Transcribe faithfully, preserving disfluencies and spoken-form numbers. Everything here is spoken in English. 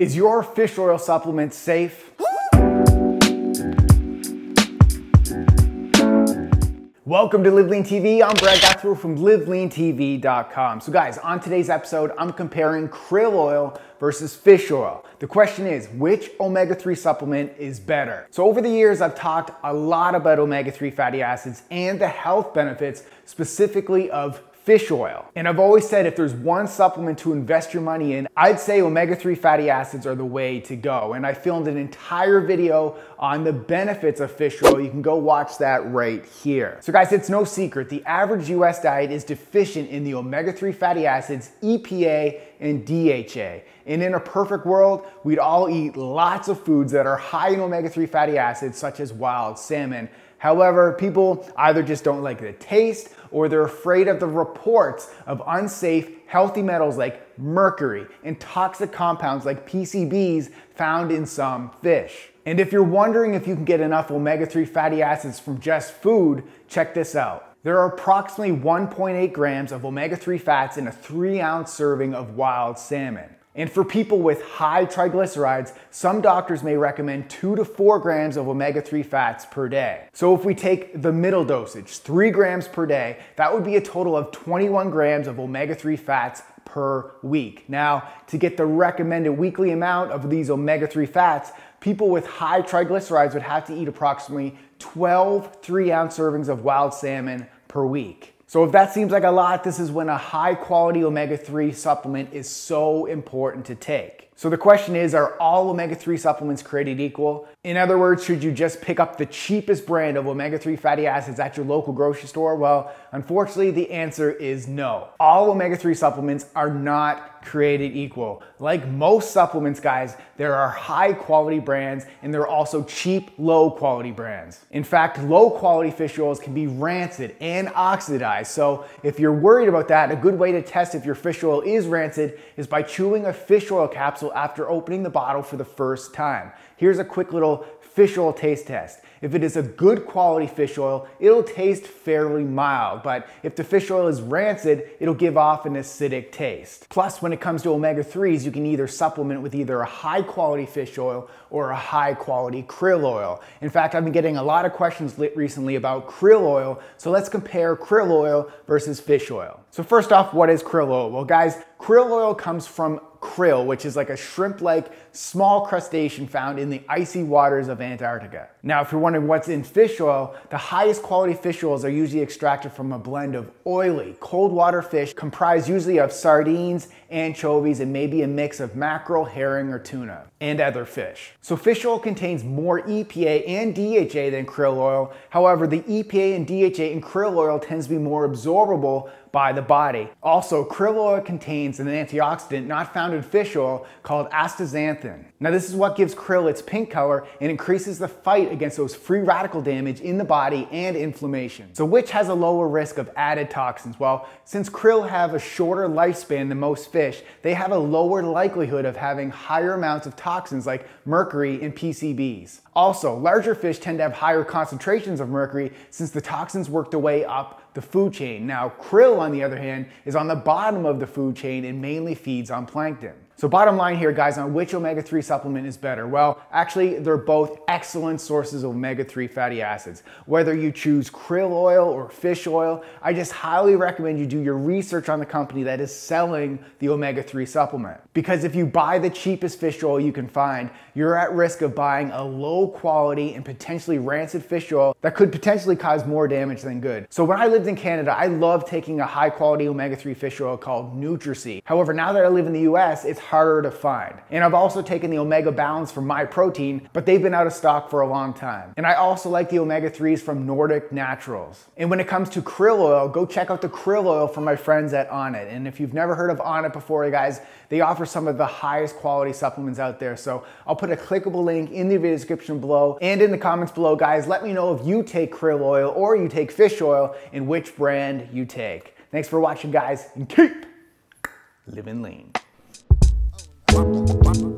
Is your fish oil supplement safe? Welcome to LiveLeanTV. I'm Brad Guthrie from live lean T V dot com. So guys, on today's episode, I'm comparing krill oil versus fish oil. The question is, which omega three supplement is better? So over the years, I've talked a lot about omega three fatty acids and the health benefits specifically of fish oil. And I've always said if there's one supplement to invest your money in, I'd say omega three fatty acids are the way to go. And I filmed an entire video on the benefits of fish oil. You can go watch that right here. So guys, it's no secret. The average U S diet is deficient in the omega three fatty acids, E P A and D H A. And in a perfect world, we'd all eat lots of foods that are high in omega three fatty acids, such as wild salmon. However, people either just don't like the taste or they're afraid of the reports of unsafe healthy metals like mercury and toxic compounds like P C Bs found in some fish. And if you're wondering if you can get enough omega three fatty acids from just food, check this out. There are approximately one point eight grams of omega three fats in a three ounce serving of wild salmon. And for people with high triglycerides, some doctors may recommend two to four grams of omega three fats per day. So if we take the middle dosage, three grams per day, that would be a total of twenty-one grams of omega three fats per week. Now, to get the recommended weekly amount of these omega three fats, people with high triglycerides would have to eat approximately twelve three ounce servings of wild salmon per week. So if that seems like a lot, this is when a high quality omega three supplement is so important to take. So the question is, are all omega three supplements created equal? In other words, should you just pick up the cheapest brand of omega three fatty acids at your local grocery store? Well, unfortunately, the answer is no. All omega three supplements are not created equal. Like most supplements, guys, there are high quality brands and there are also cheap, low quality brands. In fact, low quality fish oils can be rancid and oxidized. So if you're worried about that, a good way to test if your fish oil is rancid is by chewing a fish oil capsule after opening the bottle for the first time. Here's a quick little fish oil taste test. If it is a good quality fish oil, it'll taste fairly mild, but if the fish oil is rancid, it'll give off an acidic taste. Plus, when it comes to omega threes, you can either supplement with either a high quality fish oil or a high quality krill oil. In fact, I've been getting a lot of questions recently about krill oil, so let's compare krill oil versus fish oil. So first off, what is krill oil? Well, guys, krill oil comes from krill, which is like a shrimp-like small crustacean found in the icy waters of Antarctica. Now, if you're wondering what's in fish oil, the highest quality fish oils are usually extracted from a blend of oily, cold water fish comprised usually of sardines, anchovies, and maybe a mix of mackerel, herring, or tuna, and other fish. So fish oil contains more E P A and D H A than krill oil. However, the E P A and D H A in krill oil tends to be more absorbable by the body. Also, krill oil contains an antioxidant not found in fish oil called astaxanthin. Now, this is what gives krill its pink color and increases the fight against those free radical damage in the body and inflammation. So which has a lower risk of added toxins? Well, since krill have a shorter lifespan than most fish, they have a lower likelihood of having higher amounts of toxins like mercury and P C Bs. Also, larger fish tend to have higher concentrations of mercury since the toxins work their way up the food chain. Now, krill, on the other hand, is on the bottom of the food chain and mainly feeds on plankton. So bottom line here, guys, on which omega three supplement is better? Well, actually, they're both excellent sources of omega three fatty acids. Whether you choose krill oil or fish oil, I just highly recommend you do your research on the company that is selling the omega three supplement. Because if you buy the cheapest fish oil you can find, you're at risk of buying a low quality and potentially rancid fish oil that could potentially cause more damage than good. So when I lived in Canada, I loved taking a high quality omega three fish oil called NutraSea. However, now that I live in the U S, it's harder to find. And I've also taken the Omega Balance from MyProtein, but they've been out of stock for a long time. And I also like the omega threes from Nordic Naturals. And when it comes to krill oil, go check out the krill oil from my friends at Onnit. And if you've never heard of Onnit before, guys, they offer some of the highest quality supplements out there. So I'll put a clickable link in the video description below and in the comments below, guys. Let me know if you take krill oil or you take fish oil and which brand you take. Thanks for watching, guys, and keep living lean. Wop, wop, wop.